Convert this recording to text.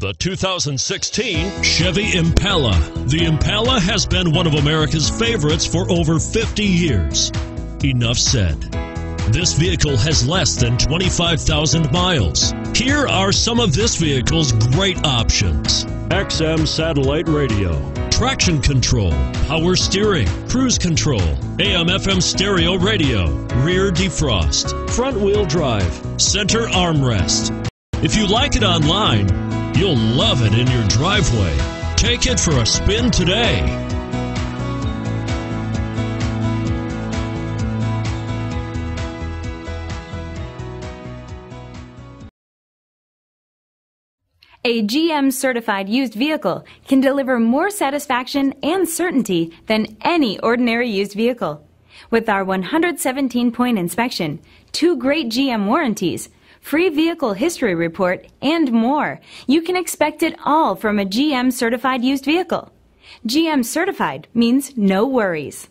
The 2016 Chevy Impala. The Impala has been one of America's favorites for over 50 years. Enough said. This vehicle has less than 25,000 miles. Here are some of this vehicle's great options: XM satellite radio, traction control, power steering, cruise control, AM/FM stereo radio, rear defrost, front wheel drive, center armrest. If you like it online, you'll love it in your driveway. Take it for a spin today. A GM-certified used vehicle can deliver more satisfaction and certainty than any ordinary used vehicle. With our 117-point inspection, 2 great GM warranties, free vehicle history report, and more, you can expect it all from a GM-certified used vehicle. GM-certified means no worries.